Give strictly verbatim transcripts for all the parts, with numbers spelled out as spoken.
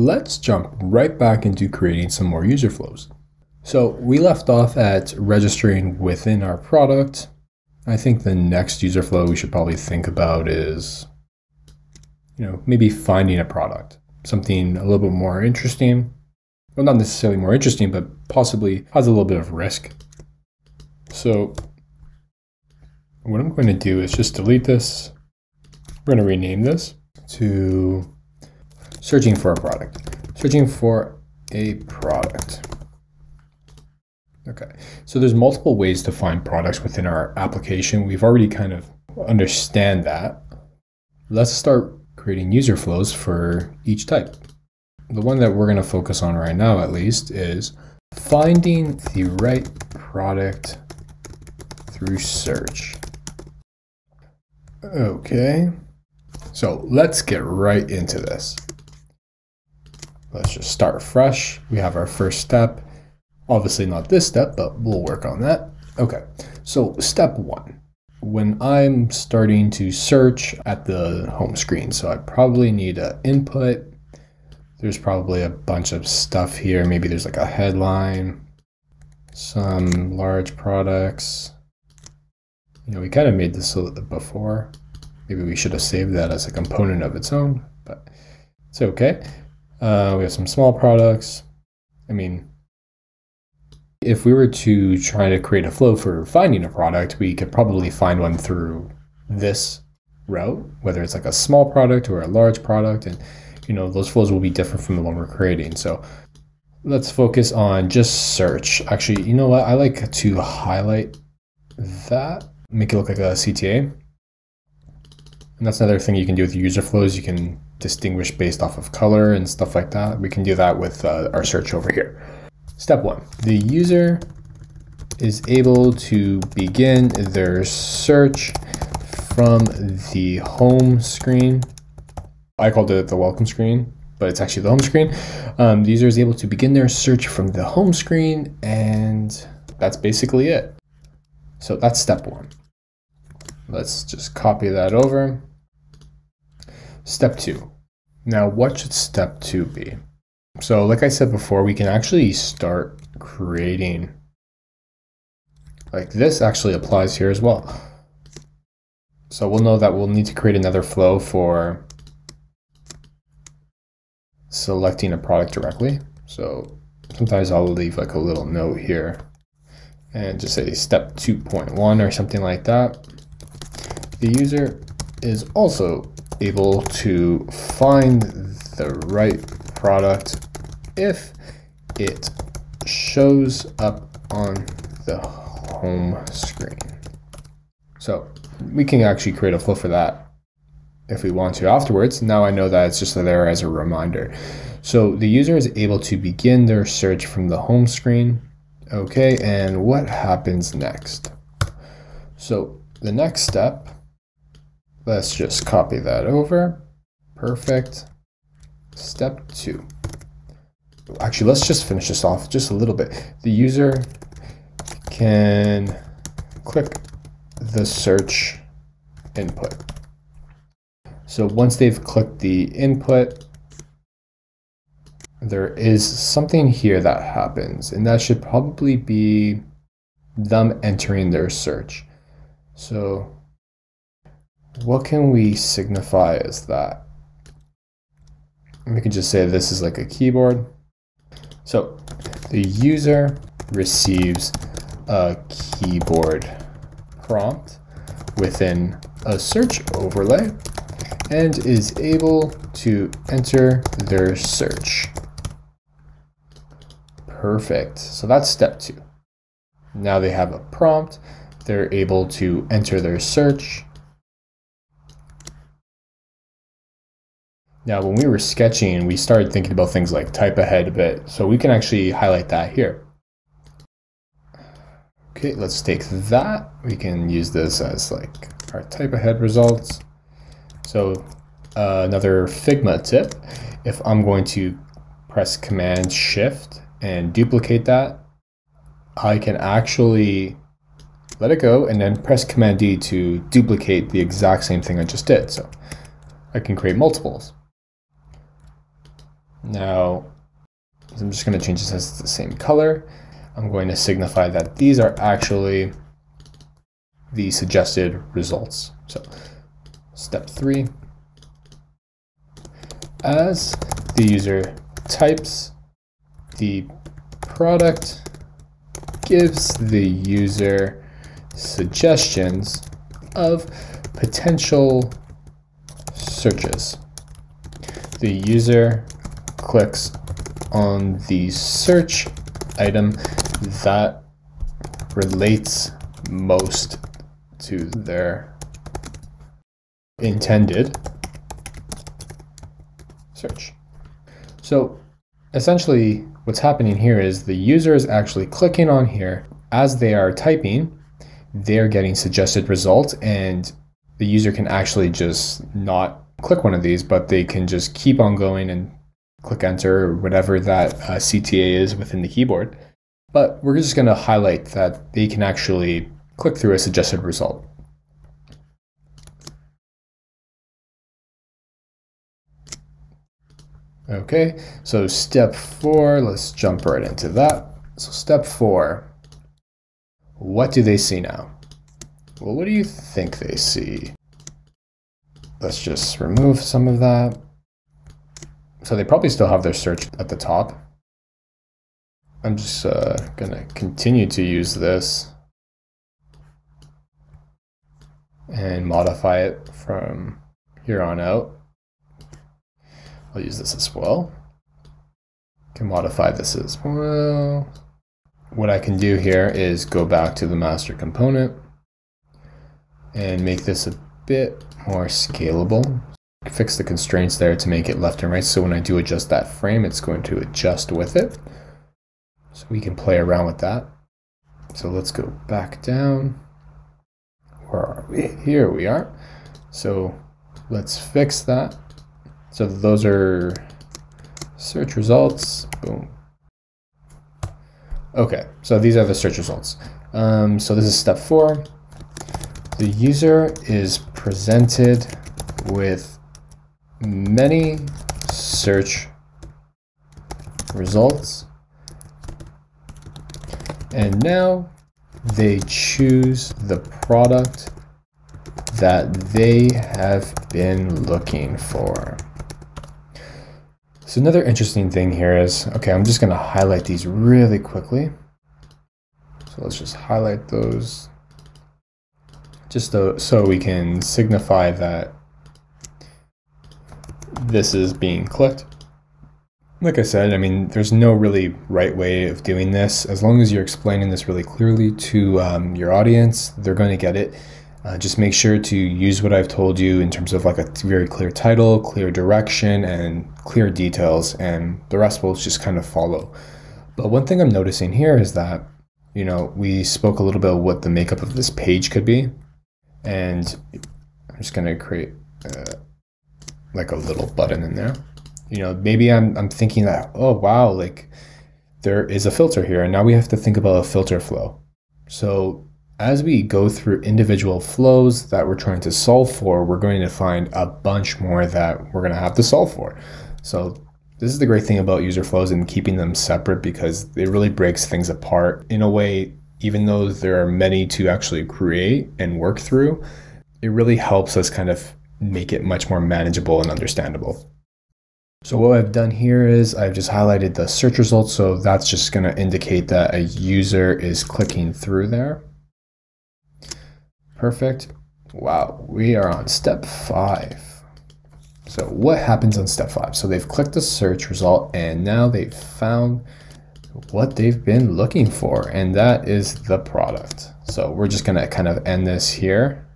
Let's jump right back into creating some more user flows. So we left off at registering within our product. I think the next user flow we should probably think about is, you know, maybe finding a product, something a little bit more interesting. Well, not necessarily more interesting, but possibly has a little bit of risk. So what I'm going to do is just delete this. We're going to rename this to searching for a product, searching for a product. Okay, so there's multiple ways to find products within our application. We've already kind of understand that. Let's start creating user flows for each type. The one that we're going to focus on right now, at least, is finding the right product through search. Okay, so let's get right into this. Let's just start fresh. We have our first step. Obviously not this step, but we'll work on that. Okay, so step one, when I'm starting to search at the home screen, so I probably need an input. There's probably a bunch of stuff here. Maybe there's like a headline, some large products. You know, we kind of made this before. Maybe we should have saved that as a component of its own, but it's okay. Uh, we have some small products. I mean, if we were to try to create a flow for finding a product, we could probably find one through this route, whether it's like a small product or a large product. And, you know, those flows will be different from the one we're creating. So let's focus on just search. Actually, you know what? I like to highlight that, make it look like a C T A. And that's another thing you can do with user flows. You can distinguish based off of color and stuff like that. We can do that with uh, our search over here. Step one, the user is able to begin their search from the home screen. I called it the welcome screen, but it's actually the home screen. Um, the user is able to begin their search from the home screen, and that's basically it. So that's step one. Let's just copy that over. Step two. Now, what should step two be? So like I said before, we can actually start creating, like this actually applies here as well. So we'll know that we'll need to create another flow for selecting a product directly. So sometimes I'll leave like a little note here and just say step two point one or something like that. The user is also able to find the right product if it shows up on the home screen. So we can actually create a flow for that if we want to afterwards. Now I know that it's just there as a reminder. So the user is able to begin their search from the home screen. Okay, and what happens next? So the next step, let's just copy that over. Perfect. Step two. Actually, let's just finish this off just a little bit. The user can click the search input. So once they've clicked the input, there is something here that happens, and that should probably be them entering their search. So what can we signify as that? We can just say this is like a keyboard. So the user receives a keyboard prompt within a search overlay and is able to enter their search. Perfect. So that's step two. Now they have a prompt. They're able to enter their search. Now, when we were sketching, we started thinking about things like type ahead a bit, so we can actually highlight that here. Okay, let's take that. We can use this as like our type ahead results. So uh, another Figma tip, if I'm going to press Command Shift and duplicate that, I can actually let it go and then press Command D to duplicate the exact same thing I just did. So I can create multiples. Now, I'm just going to change this to the same color. I'm going to signify that these are actually the suggested results. So step three, as the user types, the product gives the user suggestions of potential searches. The user clicks on the search item that relates most to their intended search. So essentially what's happening here is the user is actually clicking on here. As they are typing, they're getting suggested results, and the user can actually just not click one of these, but they can just keep on going and click enter or whatever that uh, C T A is within the keyboard. But we're just going to highlight that they can actually click through a suggested result. Okay, so step four, let's jump right into that. So step four, what do they see now? Well, what do you think they see? Let's just remove some of that. So they probably still have their search at the top. I'm just uh, going to continue to use this and modify it from here on out. I'll use this as well. Can modify this as well. What I can do here is go back to the master component and make this a bit more scalable. Fix the constraints there to make it left and right, so when I do adjust that frame, it's going to adjust with it. So we can play around with that. So let's go back down. Where are we? Here we are. So let's fix that. So those are search results. Boom. Okay, so these are the search results. Um, so this is step four. The user is presented with many search results, and now they choose the product that they have been looking for. So another interesting thing here is, okay, I'm just going to highlight these really quickly. So let's just highlight those just to, so we can signify that this is being clicked. Like I said, I mean, there's no really right way of doing this. As long as you're explaining this really clearly to um, your audience, they're going to get it. Uh, just make sure to use what I've told you in terms of like a very clear title, clear direction, and clear details, and the rest will just kind of follow. But one thing I'm noticing here is that, you know, we spoke a little bit about what the makeup of this page could be, and I'm just going to create uh, like a little button in there. You know, maybe I'm, I'm thinking that, oh wow, like there is a filter here, and now we have to think about a filter flow. So as we go through individual flows that we're trying to solve for, we're going to find a bunch more that we're going to have to solve for. So this is the great thing about user flows and keeping them separate, because it really breaks things apart in a way. Even though there are many to actually create and work through, it really helps us kind of make it much more manageable and understandable. So what I've done here is I've just highlighted the search results. So that's just going to indicate that a user is clicking through there. Perfect. Wow, we are on step five. So what happens on step five? So they've clicked the search result, and now they've found what they've been looking for, and that is the product. So we're just gonna kind of end this here.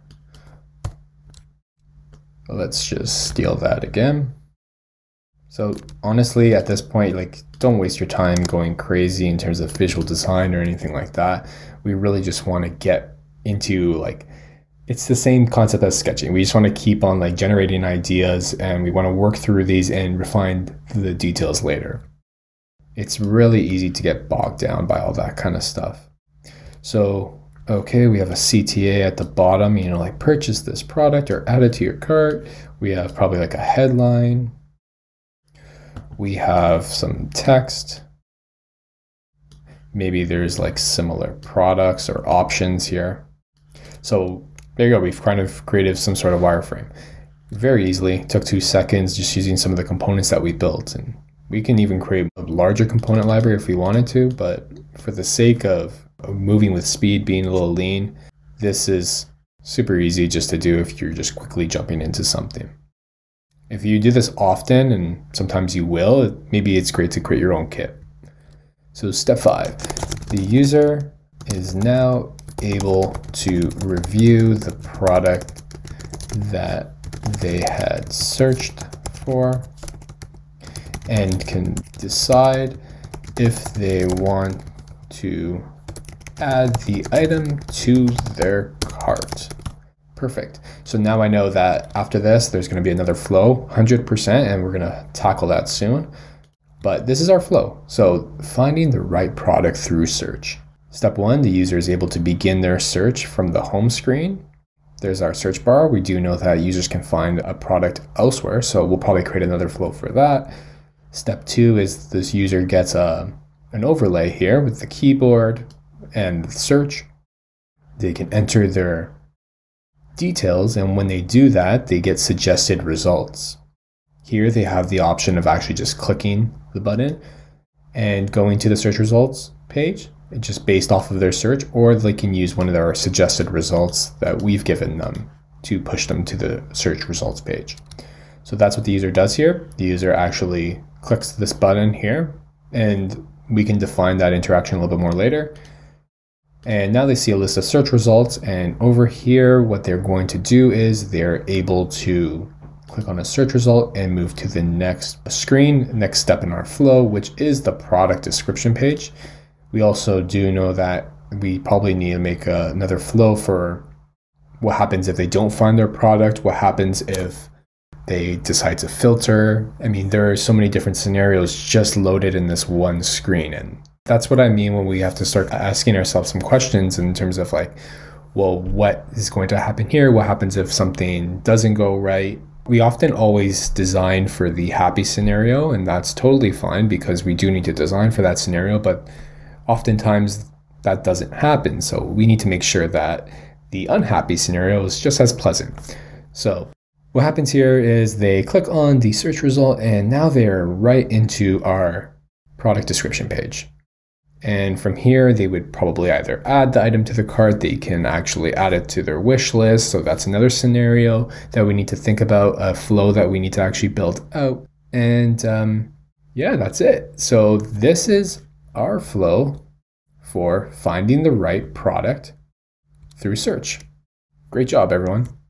Let's just steal that again. So honestly, at this point, like, don't waste your time going crazy in terms of visual design or anything like that. We really just wanna get into, like, it's the same concept as sketching. We just want to keep on like generating ideas, and we want to work through these and refine the details later. It's really easy to get bogged down by all that kind of stuff. So, okay, we have a C T A at the bottom, you know, like purchase this product or add it to your cart. We have probably like a headline. we have some text. Maybe there's like similar products or options here. So there you go. We've kind of created some sort of wireframe very easily. Took two seconds just using some of the components that we built. And we can even create a larger component library if we wanted to. But for the sake of moving with speed, being a little lean, this is super easy just to do if you're just quickly jumping into something. If you do this often, and sometimes you will, maybe it's great to create your own kit. So step five, the user is now able to review the product that they had searched for and can decide if they want to add the item to their cart. Perfect. So now I know that after this, there's going to be another flow, one hundred percent, and we're going to tackle that soon. But this is our flow. So finding the right product through search. Step one, the user is able to begin their search from the home screen. There's our search bar. We do know that users can find a product elsewhere, so we'll probably create another flow for that. Step two is this user gets a, an overlay here with the keyboard and search. They can enter their details, and when they do that, they get suggested results. Here they have the option of actually just clicking the button and going to the search results page just based off of their search, or they can use one of our suggested results that we've given them to push them to the search results page. So that's what the user does here. The user actually clicks this button here, and we can define that interaction a little bit more later. And now they see a list of search results, and over here what they're going to do is they're able to click on a search result and move to the next screen, next step in our flow, which is the product description page. We also do know that we probably need to make a, another flow for what happens if they don't find their product, what happens if they decide to filter. I mean, there are so many different scenarios just loaded in this one screen, and that's what I mean when we have to start asking ourselves some questions in terms of like, well, what is going to happen here? What happens if something doesn't go right? We often always design for the happy scenario, and that's totally fine because we do need to design for that scenario, but oftentimes that doesn't happen. So we need to make sure that the unhappy scenario is just as pleasant. So what happens here is they click on the search result, and now they're right into our product description page. And from here, they would probably either add the item to the cart, they can actually add it to their wish list. So that's another scenario that we need to think about, a flow that we need to actually build out. And um, yeah, that's it. So this is our flow for finding the right product through search. Great job, everyone.